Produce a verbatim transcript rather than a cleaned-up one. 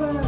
over.